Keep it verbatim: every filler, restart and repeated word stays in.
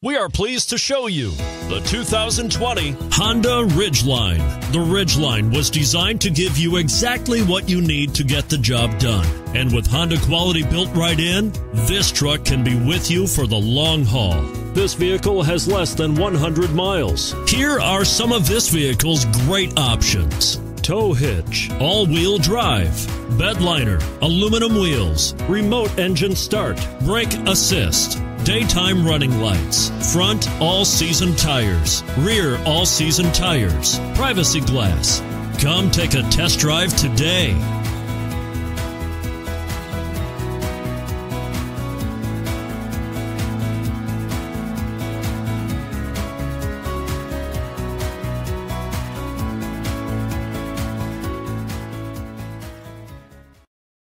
We are pleased to show you the two thousand twenty Honda Ridgeline. The Ridgeline was designed to give you exactly what you need to get the job done. And with Honda quality built right in, this truck can be with you for the long haul. This vehicle has less than one hundred miles. Here are some of this vehicle's great options: tow hitch, all-wheel drive, bed liner, aluminum wheels, remote engine start, brake assist, daytime running lights, front all-season tires, rear all-season tires, privacy glass. Come take a test drive today.